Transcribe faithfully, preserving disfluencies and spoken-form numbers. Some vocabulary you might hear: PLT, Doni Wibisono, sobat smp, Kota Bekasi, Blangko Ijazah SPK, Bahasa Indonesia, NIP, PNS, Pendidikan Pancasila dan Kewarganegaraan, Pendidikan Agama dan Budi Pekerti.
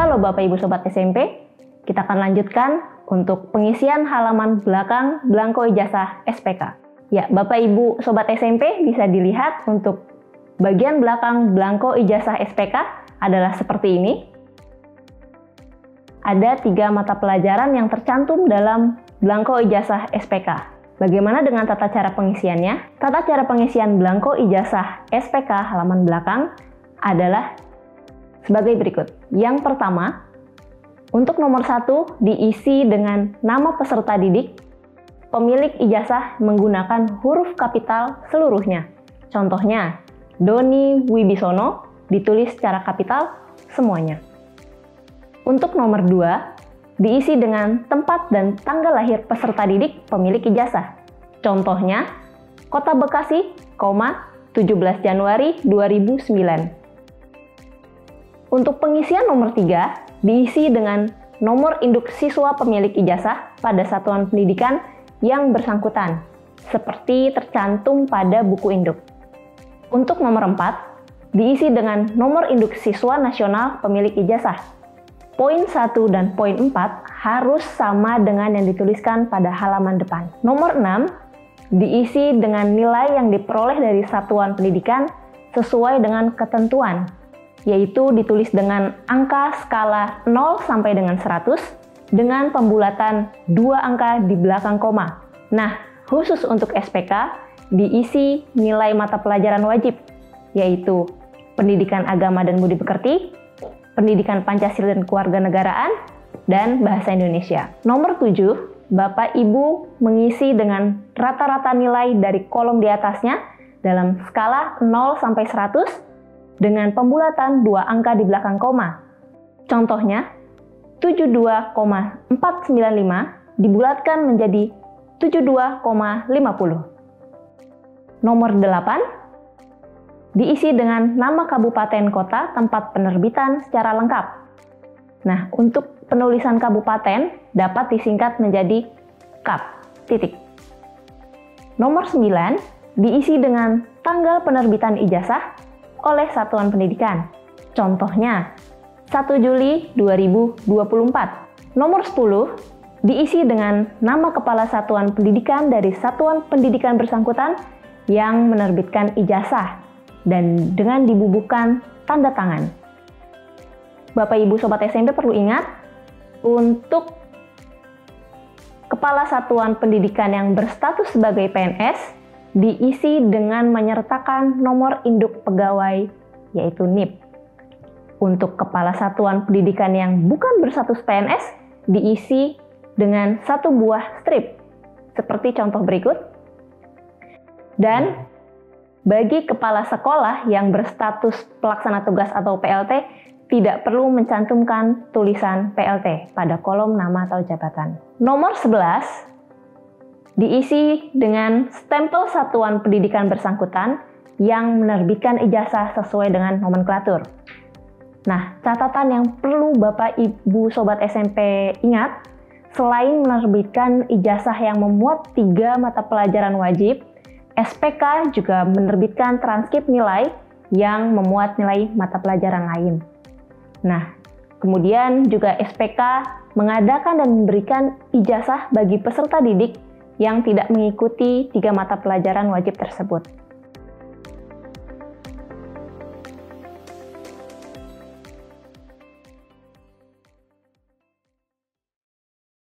Halo Bapak Ibu Sobat S M P, kita akan lanjutkan untuk pengisian halaman belakang Blangko Ijazah S P K. Ya, Bapak Ibu Sobat S M P bisa dilihat untuk bagian belakang Blangko Ijazah S P K adalah seperti ini. Ada tiga mata pelajaran yang tercantum dalam Blangko Ijazah S P K. Bagaimana dengan tata cara pengisiannya? Tata cara pengisian Blangko Ijazah S P K halaman belakang adalah sebagai berikut. Yang pertama, untuk nomor satu diisi dengan nama peserta didik, pemilik ijazah menggunakan huruf kapital seluruhnya. Contohnya, Doni Wibisono ditulis secara kapital semuanya. Untuk nomor dua, diisi dengan tempat dan tanggal lahir peserta didik pemilik ijazah. Contohnya, Kota Bekasi, tujuh belas Januari dua ribu sembilan. Untuk pengisian nomor tiga, diisi dengan nomor induk siswa pemilik ijazah pada satuan pendidikan yang bersangkutan, seperti tercantum pada buku induk. Untuk nomor empat, diisi dengan nomor induk siswa nasional pemilik ijazah. Poin satu dan poin empat harus sama dengan yang dituliskan pada halaman depan. Nomor enam diisi dengan nilai yang diperoleh dari satuan pendidikan sesuai dengan ketentuan, yaitu ditulis dengan angka skala nol sampai dengan seratus dengan pembulatan dua angka di belakang koma. Nah, khusus untuk S P K diisi nilai mata pelajaran wajib, yaitu Pendidikan Agama dan Budi Pekerti, Pendidikan Pancasila dan Kewarganegaraan, dan Bahasa Indonesia. Nomor tujuh, Bapak Ibu mengisi dengan rata-rata nilai dari kolom di atasnya dalam skala nol sampai seratus dengan pembulatan dua angka di belakang koma. Contohnya, tujuh puluh dua koma empat sembilan lima dibulatkan menjadi tujuh puluh dua koma lima nol. Nomor delapan, diisi dengan nama kabupaten kota tempat penerbitan secara lengkap. Nah, untuk penulisan kabupaten dapat disingkat menjadi kap, titik. Nomor sembilan, diisi dengan tanggal penerbitan ijazah oleh satuan pendidikan. Contohnya, satu Juli dua ribu dua puluh empat. Nomor sepuluh, diisi dengan nama kepala satuan pendidikan dari satuan pendidikan bersangkutan yang menerbitkan ijazah, dan dengan dibubuhkan tanda tangan. Bapak Ibu Sobat S M P perlu ingat, untuk kepala satuan pendidikan yang berstatus sebagai P N S diisi dengan menyertakan nomor induk pegawai, yaitu N I P. Untuk kepala satuan pendidikan yang bukan berstatus P N S diisi dengan satu buah strip, seperti contoh berikut. Dan bagi kepala sekolah yang berstatus pelaksana tugas atau P L T, tidak perlu mencantumkan tulisan P L T pada kolom nama atau jabatan. Nomor sebelas diisi dengan stempel satuan pendidikan bersangkutan yang menerbitkan ijazah sesuai dengan nomenklatur. Nah, catatan yang perlu Bapak Ibu Sobat S M P ingat, selain menerbitkan ijazah yang memuat tiga mata pelajaran wajib, S P K juga menerbitkan transkrip nilai yang memuat nilai mata pelajaran lain. Nah, kemudian juga S P K mengadakan dan memberikan ijazah bagi peserta didik yang tidak mengikuti tiga mata pelajaran wajib tersebut.